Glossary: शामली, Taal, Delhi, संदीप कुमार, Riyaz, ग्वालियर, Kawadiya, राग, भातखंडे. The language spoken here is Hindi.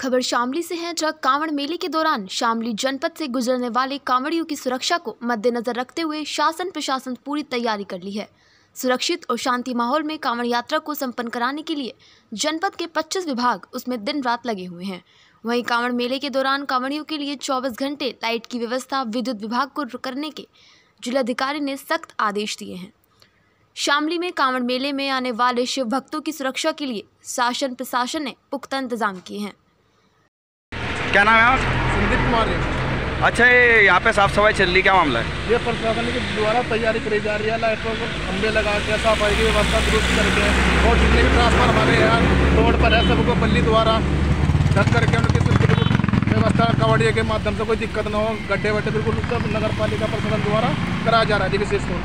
खबर शामली से है जहां कांवड़ मेले के दौरान शामली जनपद से गुजरने वाले कांवड़ियों की सुरक्षा को मद्देनजर रखते हुए शासन प्रशासन पूरी तैयारी कर ली है। सुरक्षित और शांति माहौल में कांवड़ यात्रा को संपन्न कराने के लिए जनपद के 25 विभाग उसमें दिन रात लगे हुए हैं। वहीं कांवड़ मेले के दौरान कांवड़ियों के लिए 24 घंटे लाइट की व्यवस्था विद्युत विभाग को करने के जिलाधिकारी ने सख्त आदेश दिए हैं। शामली में कांवड़ मेले में आने वाले शिव भक्तों की सुरक्षा के लिए शासन प्रशासन ने पुख्ता इंतजाम किए हैं। क्या नाम है आपका? संदीप कुमार है। अच्छा, ये यहाँ पे साफ सफाई चल रही, क्या मामला है? ये प्रशासन की द्वारा तैयारी करी जा रही है, लाइटों को खंभे लगा के सफाई की व्यवस्था दुरुस्त करके और जितने भी ट्रांसफर हमारे यहाँ रोड पर है सबको बल्ली द्वारा ढक करके उनकी व्यवस्था कवड़िए के माध्यम से कोई दिक्कत न हो, गड्ढे वड्ढे बिल्कुल नगर पालिका प्रशासन द्वारा कराया जा रहा है। जी विशेष